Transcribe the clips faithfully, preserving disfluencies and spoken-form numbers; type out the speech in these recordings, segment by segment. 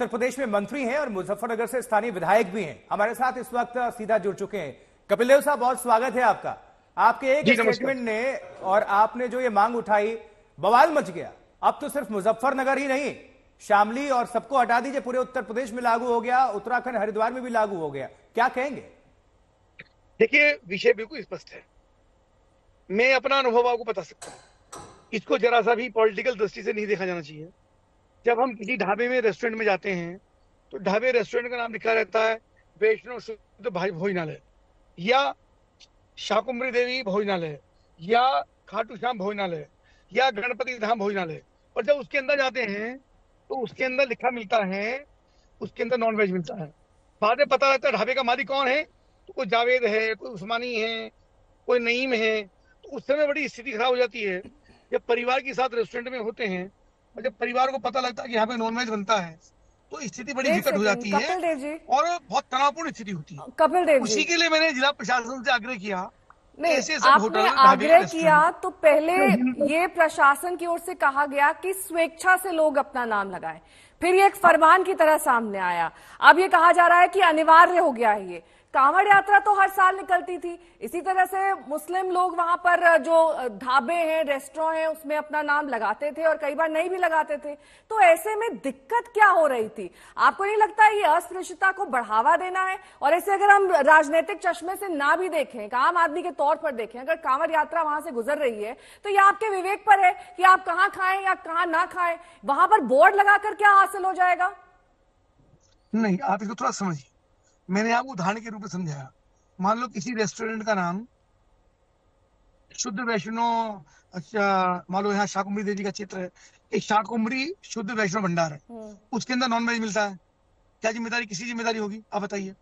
उत्तर प्रदेश में मंत्री हैं और मुजफ्फरनगर से स्थानीय विधायक भी हैं। हमारे साथ इस वक्त सीधा जुड़ चुके हैं। कपिल देव साहब, बहुत स्वागत है आपका। आपके एक स्टेटमेंट ने और आपने जो ये मांग उठाई, बवाल मच गया। अब तो सिर्फ मुजफ्फरनगर ही नहीं, शामली और सबको हटा दीजिए, पूरे उत्तर प्रदेश में लागू हो गया, उत्तराखंड हरिद्वार में भी लागू हो गया, क्या कहेंगे? देखिए, विषय बिल्कुल स्पष्ट है। मैं अपना अनुभव आपको बता सकता हूँ। इसको जरा सा भी पॉलिटिकल दृष्टि से नहीं देखा जाना चाहिए। जब हम किसी ढाबे में, रेस्टोरेंट में जाते हैं तो ढाबे रेस्टोरेंट का नाम लिखा रहता है वैष्णो शुद्ध भाई भोजनालय या शाकुंभरी देवी भोजनालय या खाटू श्याम भोजनालय या गणपति धाम भोजनालय, और जब उसके अंदर जाते हैं तो उसके अंदर लिखा मिलता है, उसके अंदर नॉनवेज मिलता है। बाद में पता लगता है ढाबे का मालिक कौन है, तो कोई जावेद है, कोई उस्मानी है, कोई नईम है। तो उस समय बड़ी स्थिति खराब हो जाती है। जब परिवार के साथ रेस्टोरेंट में होते हैं और जब परिवार को पता लगता है कि यहाँ पे नॉनवेज बनता है, तो स्थिति बड़ी विकट हो जाती है और बहुत तनावपूर्ण स्थिति होती है। कपिल देव जी, उसी के लिए मैंने जिला प्रशासन से आग्रह किया। नहीं, आपने आग्रह किया तो पहले ये प्रशासन की ओर से कहा गया कि स्वेच्छा से लोग अपना नाम लगाएं, फिर ये एक फरमान की तरह सामने आया, अब ये कहा जा रहा है कि अनिवार्य हो गया है। ये कांवड़ यात्रा तो हर साल निकलती थी, इसी तरह से मुस्लिम लोग वहां पर जो ढाबे हैं, रेस्टोरेंट हैं, उसमें अपना नाम लगाते थे और कई बार नहीं भी लगाते थे। तो ऐसे में दिक्कत क्या हो रही थी? आपको नहीं लगता है ये अस्पृश्यता को बढ़ावा देना है? और ऐसे अगर हम राजनीतिक चश्मे से ना भी देखें, एक आम आदमी के तौर पर देखें, अगर कांवड़ यात्रा वहां से गुजर रही है तो यह आपके विवेक पर है कि आप कहाँ खाएं या कहाँ ना खाएं। वहां पर बोर्ड लगाकर क्या हासिल हो जाएगा? नहीं, आप इसको थोड़ा समझिए। मैंने आपको उदाहरण के रूप में समझाया। मान लो किसी रेस्टोरेंट का नाम शुद्ध वैष्णो, अच्छा मान लो यहाँ शाकुंभरी देवी का क्षेत्र है, एक शाकुंभरी शुद्ध वैष्णो भंडार है, उसके अंदर नॉनवेज मिलता है। क्या जिम्मेदारी किसी जिम्मेदारी होगी? आप बताइए।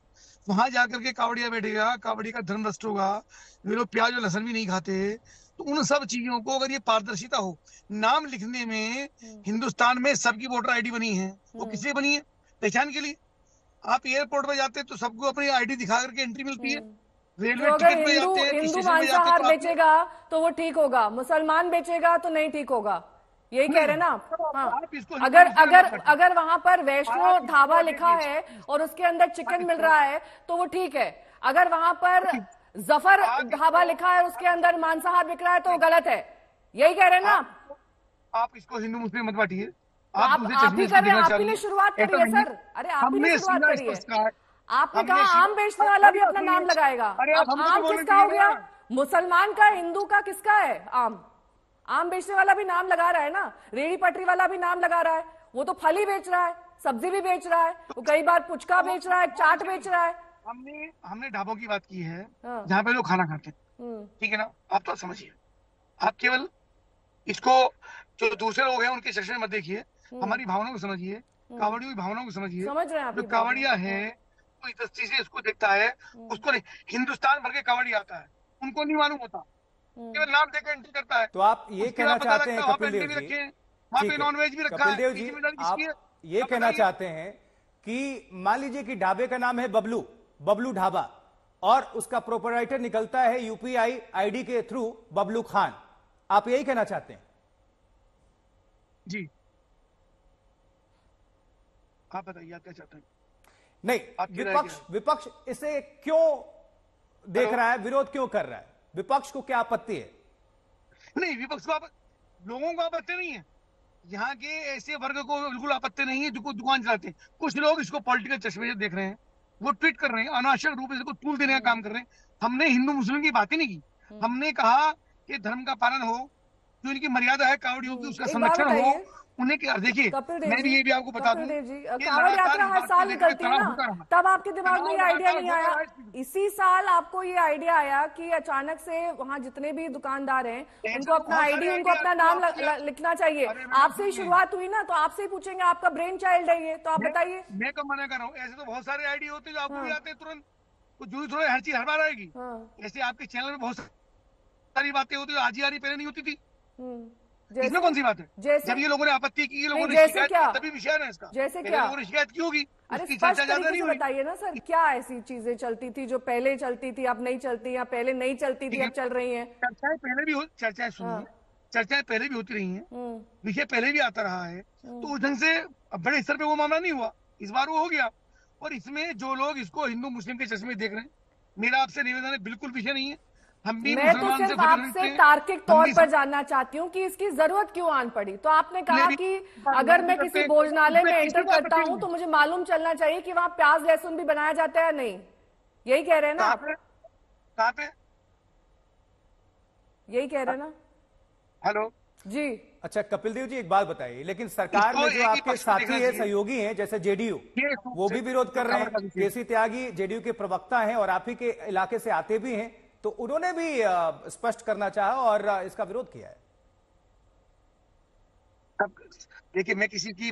वहां जाकर के कावड़िया बैठेगा, कावड़िया का धर्म भ्रष्ट होगा, वे लोग प्याज और लहसन भी नहीं खाते। तो उन सब चीजों को अगर ये पारदर्शिता हो, नाम लिखने में हिंदुस्तान में सबकी वोटर आईडी बनी है, वो किससे बनी है? पहचान के लिए। आप एयरपोर्ट में जाते हैं तो सबको अपनी आईडी दिखा करके एंट्री मिलती है। रेलवे टिकट पे जाते हैं, हिंदू मांसाहार बेचेगा तो वो ठीक होगा, मुसलमान बेचेगा तो नहीं ठीक होगा, यही कह रहे ना आप? हाँ। अगर अगर अगर वहां पर वैष्णो ढाबा लिखा है और उसके अंदर चिकन मिल रहा है तो वो ठीक है। अगर वहां पर जफर ढाबा लिखा है और उसके अंदर मांसाहार बिक रहा है तो वो गलत है, यही कह रहे ना आप? आप इसको हिंदू मुस्लिम मत बांटिए। आप आप ही करें, आप ही ने शुरुआत करी है सर। अरे आप ही ने शुरुआत करी है। आपने कहा आम बेचने वाला भी अपना नाम लगाएगा। अब आम किसका हो गया? मुसलमान का, हिंदू का, किसका है आम? आम बेचने वाला भी नाम लगा रहा है ना, रेहड़ी पटरी वाला भी नाम लगा रहा है। वो तो फल ही बेच रहा है, सब्जी भी बेच रहा है, वो कई बार पुचका बेच रहा है, चाट बेच रहा है। हमने हमने ढाबों की बात की है जहाँ पे लोग खाना खाते हैं, ठीक है ना? आप तो समझिए, आप केवल इसको जो दूसरे लोग हैं उनके चश्मे मत देखिए, हमारी भावनाओं को समझिए, कावड़ियों की भावनाओं को समझिए। जो कावड़िया है वो इस दृष्टि से इसको देखता है, उसको नहीं। हिंदुस्तान भर के कावड़िया आता है, उनको नहीं मालूम होता, केवल नाम देकर एंट्री करता है। तो आप ये कहना चाहते हैं, कपिल देव जी, वहाँ पे नॉनवेज भी रखा है, ये कहना चाहते हैं कि मान लीजिए कि ढाबे का नाम है बबलू, बबलू ढाबा, और उसका प्रोपराइटर निकलता है यूपीआई आईडी के थ्रू बबलू खान, आप यही कहना चाहते हैं? जी, आप बताइए आप क्या चाहते हैं? नहीं, विपक्ष विपक्ष इसे क्यों देख रहा है, विरोध क्यों कर रहा है? विपक्ष को क्या आपत्ति है? नहीं, विपक्ष को आप, लोगों को आपत्ति नहीं है, यहाँ के ऐसे वर्ग को बिल्कुल आपत्ति नहीं है जो दुकान चलाते हैं। कुछ लोग इसको पॉलिटिकल चश्मे से देख रहे हैं, वो ट्वीट कर रहे हैं, अनावश्यक रूप से इसको तूल देने का काम कर रहे हैं। हमने हिंदू मुस्लिम की बात ही नहीं की। हमने कहा कि धर्म का पालन हो, जो इनकी मर्यादा है कावड़ियों की, उसका संरक्षण हो। उन्हें क्या, देखिए मैं भी ये भी आपको बता दूं, कांवड़ यात्रा हर साल निकलती है ना, तब आपके दिमाग में ये आइडिया नहीं आया? इसी साल आपको ये आइडिया आया कि अचानक से वहाँ जितने भी दुकानदार हैं उनको अपना आईडी, उनको अपना नाम लिखना चाहिए। आपसे ही शुरुआत हुई ना, तो आपसे ही पूछेंगे, आपका ब्रेन चाइल्ड है ये, तो आप बताइए। मैं कब मना कर रहा हूँ, ऐसे तो बहुत सारे आईडी होते हैं जो आपको मिलाते हैं तुरंत, जो थोड़ा हर चीज हर बार आएगी। ऐसे आपके चैनल में बहुत सारी बातें होती है, आज ही आ रही, पहले नहीं होती थी। इसमें कौन सी बात है? जैसे जब ये लोगों ने आपत्ति की, ये लोगों ने शिकायत की, तभी विषय है इसका। जैसे क्या लोगों ने शिकायत की होगी? अरे स्पष्ट तरीके से बताइए ना सर, क्या ऐसी चीजें चलती थी जो पहले चलती थी अब नहीं चलती, या पहले नहीं चलती थी अब चल रही है? चर्चाएं पहले भी हो, चर्चाएं सुनिए, चर्चाएं पहले भी होती रही है, विषय पहले भी आता रहा है, तो उस ढंग से बड़े स्तर पे वो मामला नहीं हुआ। इस बार वो हो गया। और इसमें जो लोग इसको हिंदू मुस्लिम के चश्मे देख रहे हैं, मेरा आपसे निवेदन है बिल्कुल पीछे नहीं है। हम भी मैं तो सिर्फ आपसे तार्किक तौर पर जानना चाहती हूँ कि इसकी जरूरत क्यों आन पड़ी। तो आपने कहा कि अगर मैं किसी भोजनालय में एंटर करता हूँ तो मुझे मालूम चलना चाहिए कि वहाँ प्याज लहसुन भी बनाया जाता है या नहीं, यही कह रहे हैं ना? कहाँ पे यही कह रहे ना? हेलो जी। अच्छा कपिल देव जी एक बात बताइए, लेकिन सरकार में जो आपके साथी हैं, सहयोगी हैं, जैसे जेडीयू, वो भी विरोध कर रहे हैं। जे सी त्यागी जेडीयू के प्रवक्ता हैं और आप ही के इलाके से आते भी हैं, तो उन्होंने भी स्पष्ट करना चाहा और इसका विरोध किया है। देखिए मैं किसी की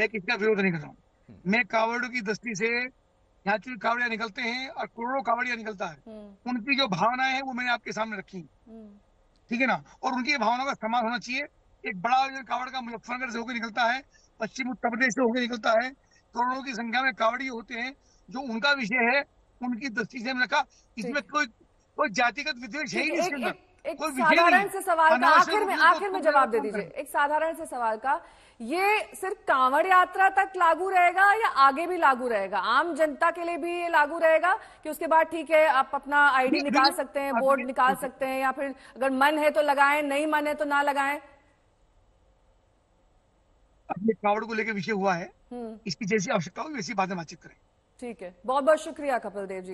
मैं किसी का विरोध नहीं कर रहा हूँ। मैं कावड़ों की दस्ती से यहाँ चुन कावड़िया निकलते हैं और करोड़ों कावड़िया निकलता है, उनकी जो भावनाएं हैं वो मैंने आपके सामने रखी, ठीक है ना? और उनकी भावनाओं का सम्मान होना चाहिए। एक बड़ा कावड़ का मुजफ्फरनगर से होकर निकलता है, पश्चिम उत्तर प्रदेश से होकर निकलता है, करोड़ों की संख्या में कावड़ी होते हैं जो उनका विषय है, उनकी दृष्टि से हमने कहा इसमें कोई कोई जातिगत विद्वेष है ही नहीं। इसके एक साधारण से सवाल का आखिर में आखिर में जवाब दे दीजिए। एक साधारण से सवाल का, ये सिर्फ कांवड़ यात्रा तक लागू रहेगा या आगे भी लागू रहेगा? आम जनता के लिए भी ये लागू रहेगा कि उसके बाद ठीक है आप अपना आईडी निकाल सकते हैं, बोर्ड निकाल सकते हैं, या फिर अगर मन है तो लगाएं, नहीं मन है तो ना लगाएं? अपने कांवड़ को लेकर विषय हुआ है, इसकी जैसी आवश्यकता हो वैसी बातें बातचीत करें। ठीक है, बहुत बहुत शुक्रिया कपिल देव जी।